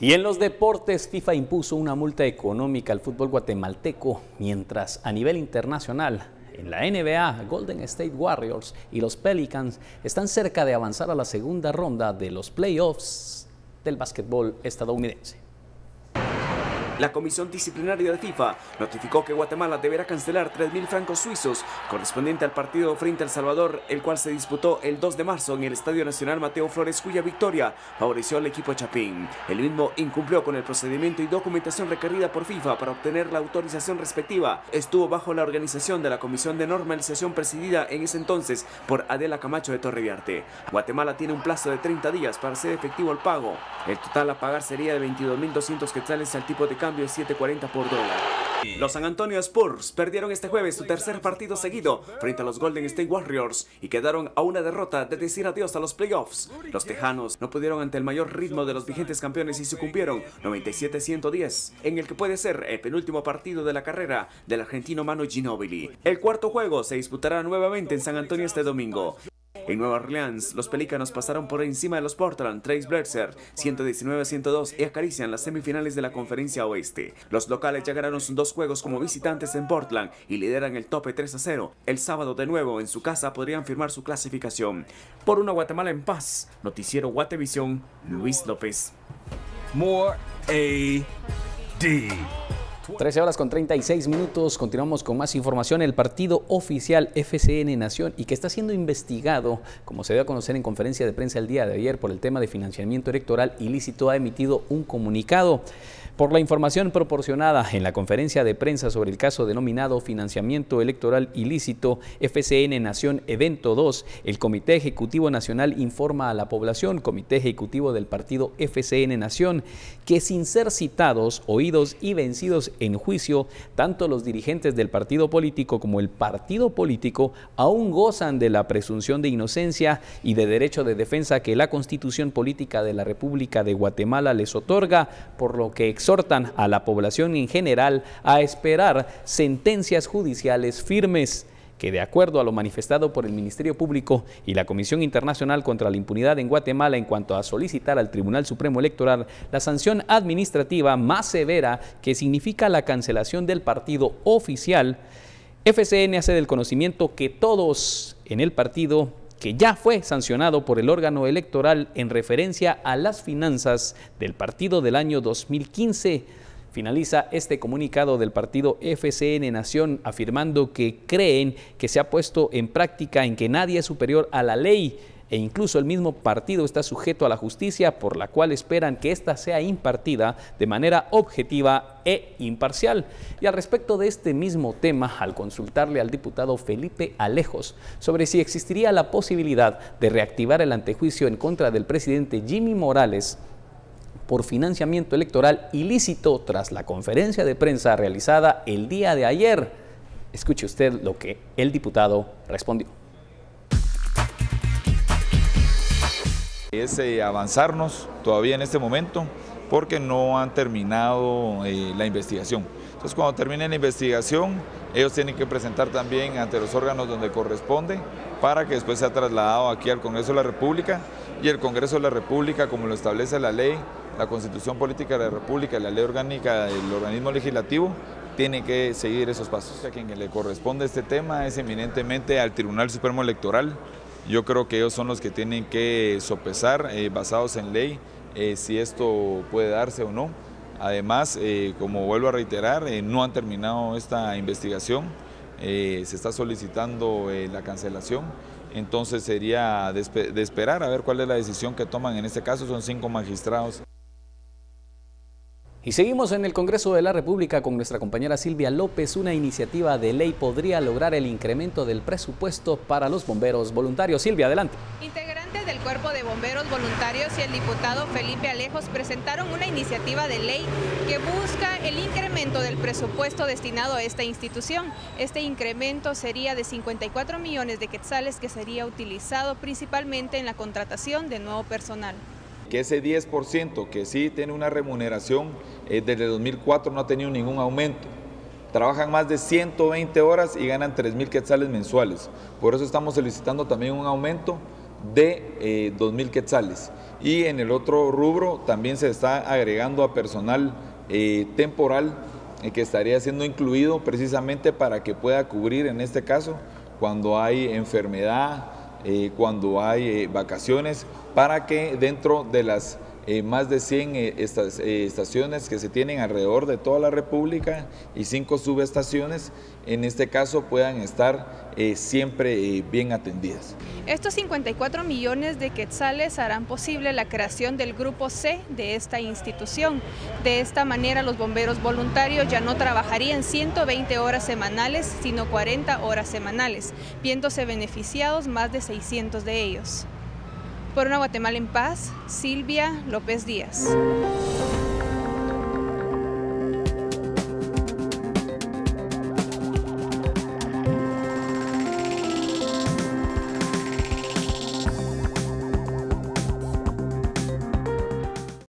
Y en los deportes, FIFA impuso una multa económica al fútbol guatemalteco, mientras a nivel internacional, en la NBA, Golden State Warriors y los Pelicans están cerca de avanzar a la segunda ronda de los playoffs del básquetbol estadounidense. La Comisión Disciplinaria de FIFA notificó que Guatemala deberá cancelar 3.000 francos suizos correspondiente al partido frente a El Salvador, el cual se disputó el 2 de marzo en el Estadio Nacional Mateo Flores, cuya victoria favoreció al equipo Chapín. El mismo incumplió con el procedimiento y documentación requerida por FIFA para obtener la autorización respectiva. Estuvo bajo la organización de la Comisión de Normalización presidida en ese entonces por Adela Camacho de Torrebiarte. Guatemala tiene un plazo de 30 días para hacer efectivo el pago. El total a pagar sería de 22.200 quetzales al tipo de cambio es 7.40 por dólar. Los San Antonio Spurs perdieron este jueves su tercer partido seguido frente a los Golden State Warriors y quedaron a una derrota de decir adiós a los playoffs. Los tejanos no pudieron ante el mayor ritmo de los vigentes campeones y sucumbieron 97-110 en el que puede ser el penúltimo partido de la carrera del argentino Manu Ginobili. El cuarto juego se disputará nuevamente en San Antonio este domingo. En Nueva Orleans, los Pelícanos pasaron por encima de los Portland Trail Blazers 119-102 y acarician las semifinales de la Conferencia Oeste. Los locales ya ganaron sus dos juegos como visitantes en Portland y lideran el tope 3-0. El sábado de nuevo en su casa podrían firmar su clasificación. Por una Guatemala en paz, Noticiero Guatevisión, Luis López. 13:36 horas. Continuamos con más información. El partido oficial FCN Nación y que está siendo investigado, como se dio a conocer en conferencia de prensa el día de ayer por el tema de financiamiento electoral ilícito, ha emitido un comunicado. Por la información proporcionada en la conferencia de prensa sobre el caso denominado financiamiento electoral ilícito FCN Nación Evento 2, el Comité Ejecutivo Nacional informa a la población, Comité Ejecutivo del partido FCN Nación, que sin ser citados, oídos y vencidos en juicio, tanto los dirigentes del partido político como el partido político aún gozan de la presunción de inocencia y de derecho de defensa que la Constitución Política de la República de Guatemala les otorga, por lo que exhortan a la población en general a esperar sentencias judiciales firmes que, de acuerdo a lo manifestado por el Ministerio Público y la Comisión Internacional contra la Impunidad en Guatemala en cuanto a solicitar al Tribunal Supremo Electoral la sanción administrativa más severa que significa la cancelación del partido oficial, FCN hace del conocimiento que todos en el partido que ya fue sancionado por el órgano electoral en referencia a las finanzas del partido del año 2015. Finaliza este comunicado del partido FCN Nación afirmando que creen que se ha puesto en práctica en que nadie es superior a la ley e incluso el mismo partido está sujeto a la justicia, por la cual esperan que ésta sea impartida de manera objetiva e imparcial. Y al respecto de este mismo tema, al consultarle al diputado Felipe Alejos sobre si existiría la posibilidad de reactivar el antejuicio en contra del presidente Jimmy Morales por financiamiento electoral ilícito, tras la conferencia de prensa realizada el día de ayer, escuche usted lo que el diputado respondió. Es avanzarnos todavía en este momento porque no han terminado la investigación. Entonces, cuando termine la investigación, ellos tienen que presentar también ante los órganos donde corresponde para que después sea trasladado aquí al Congreso de la República, y el Congreso de la República, como lo establece la ley, la Constitución Política de la República y la ley orgánica del organismo legislativo, tiene que seguir esos pasos. A quien le corresponde este tema es eminentemente al Tribunal Supremo Electoral. Yo creo que ellos son los que tienen que sopesar, basados en ley, si esto puede darse o no. Además, como vuelvo a reiterar, no han terminado esta investigación, se está solicitando la cancelación, entonces sería de esperar a ver cuál es la decisión que toman. En este caso son 5 magistrados. Y seguimos en el Congreso de la República con nuestra compañera Silvia López. Una iniciativa de ley podría lograr el incremento del presupuesto para los bomberos voluntarios. Silvia, adelante. Integrantes del Cuerpo de Bomberos Voluntarios y el diputado Felipe Alejos presentaron una iniciativa de ley que busca el incremento del presupuesto destinado a esta institución. Este incremento sería de 54 millones de quetzales, que sería utilizado principalmente en la contratación de nuevo personal. Que ese 10% que sí tiene una remuneración, desde 2004 no ha tenido ningún aumento. Trabajan más de 120 horas y ganan 3.000 quetzales mensuales. Por eso estamos solicitando también un aumento de 2.000 quetzales. Y en el otro rubro también se está agregando a personal temporal que estaría siendo incluido precisamente para que pueda cubrir, en este caso, cuando hay enfermedad, cuando hay vacaciones, para que dentro de las más de 100 estaciones que se tienen alrededor de toda la República y 5 subestaciones, en este caso puedan estar siempre bien atendidas. Estos 54 millones de quetzales harán posible la creación del grupo C de esta institución. De esta manera los bomberos voluntarios ya no trabajarían 120 horas semanales, sino 40 horas semanales, viéndose beneficiados más de 600 de ellos. Por una Guatemala en paz, Silvia López Díaz.